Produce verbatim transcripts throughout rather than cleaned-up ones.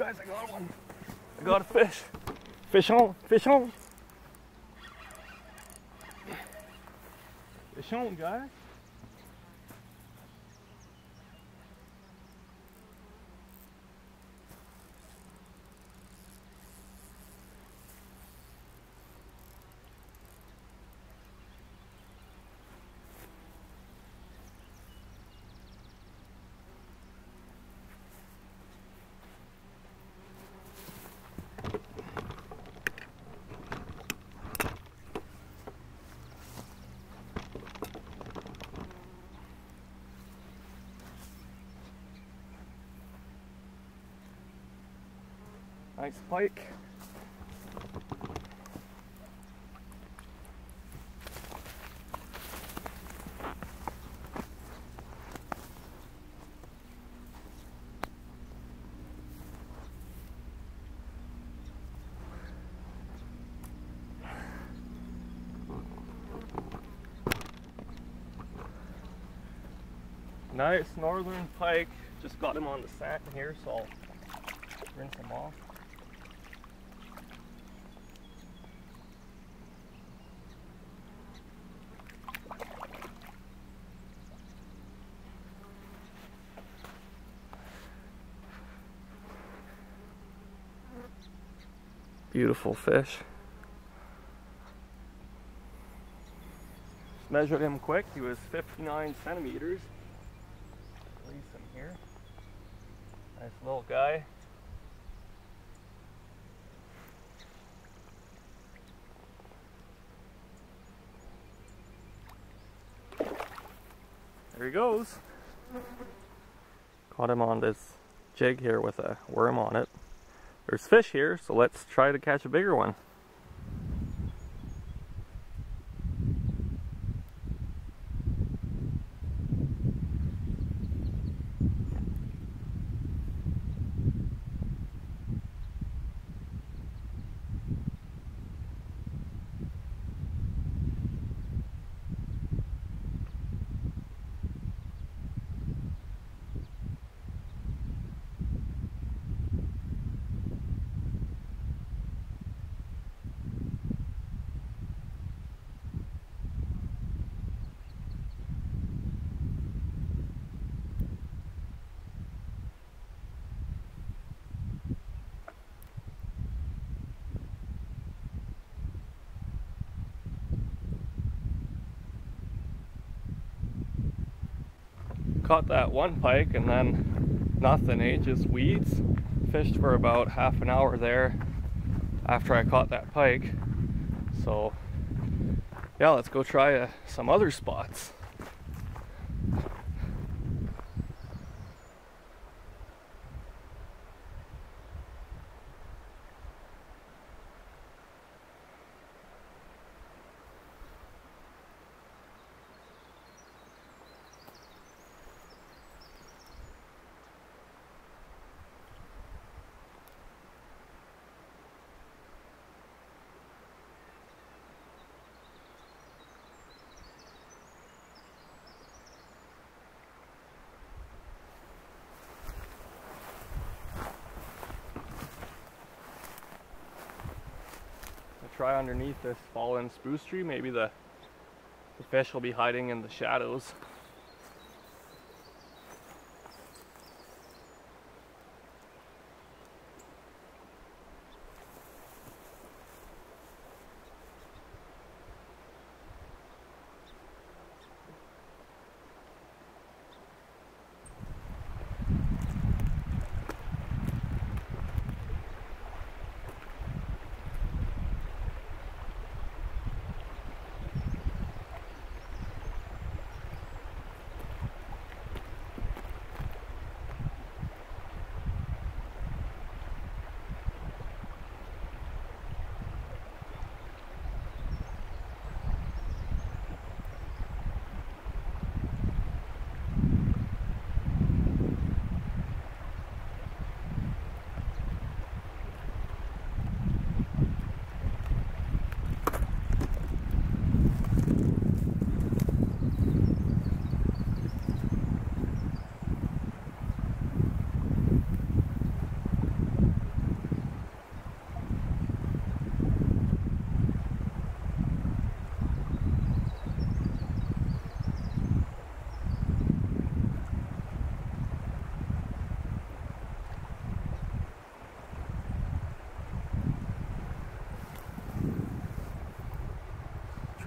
guys, I got one. I got a fish. Fish on, fish on. Fish on, guys. Nice pike. Nice northern pike. Just got him on the sack here, so I'll rinse him off. Beautiful fish. Just measured him quick. He was fifty-nine centimeters. Release him here. Nice little guy. There he goes. Caught him on this jig here with a worm on it. There's fish here, so let's try to catch a bigger one. Caught that one pike and then nothing, eh? Just weeds. Fished for about half an hour there after I caught that pike. So yeah, let's go try uh, some other spots. Try underneath this fallen spruce tree. Maybe the, the fish will be hiding in the shadows.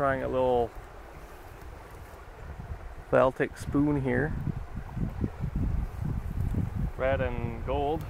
trying a little Baltic spoon here. Red and gold.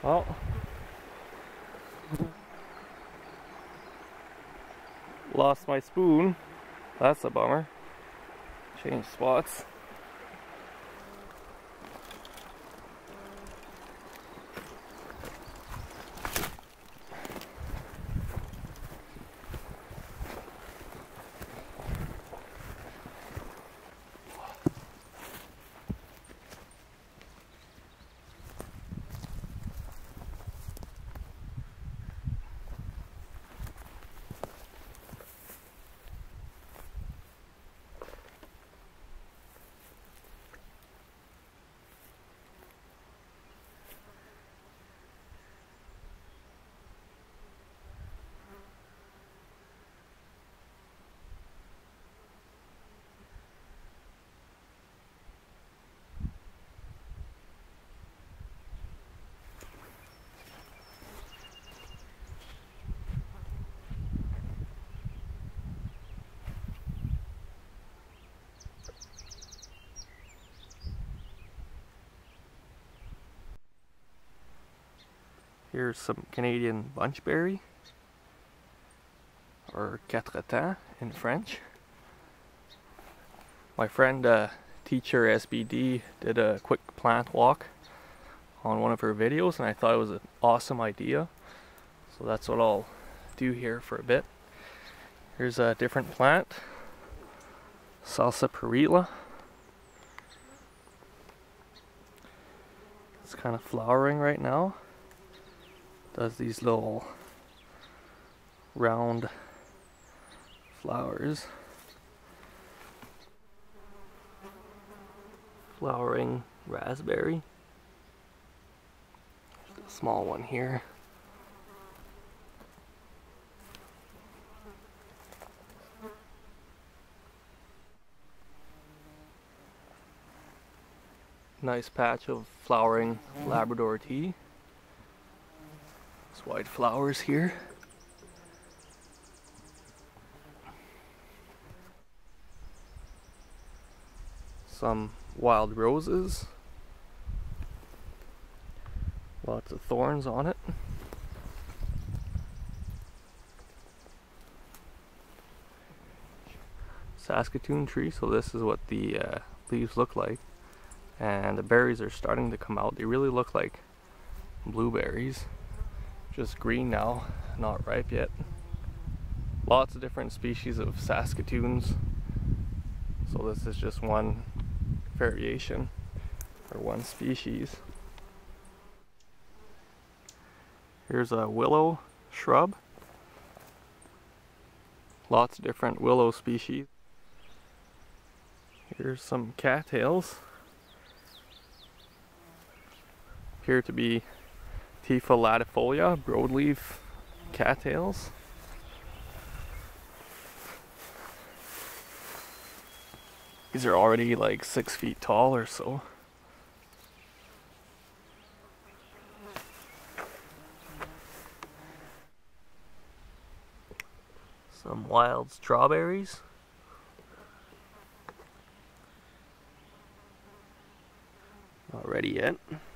Well, lost my spoon. That's a bummer. Change spots. Here's some Canadian bunchberry, or quatre-temps in French. My friend uh, TeacherSBD did a quick plant walk on one of her videos, and I thought it was an awesome idea. So that's what I'll do here for a bit. Here's a different plant, salsa perilla. It's kind of flowering right now. Does these little round flowers, flowering raspberry. Just a small one here. Nice patch of flowering Labrador tea. White flowers here. Some wild roses. Lots of thorns on it. Saskatoon tree, so this is what the uh, leaves look like. And the berries are starting to come out. They really look like blueberries. Just green now, not ripe yet. Lots of different species of Saskatoons. So this is just one variation, or one species. Here's a willow shrub. Lots of different willow species. Here's some cattails. Appear to be Typha latifolia, broadleaf cattails. These are already like six feet tall or so. Some wild strawberries. ready yet.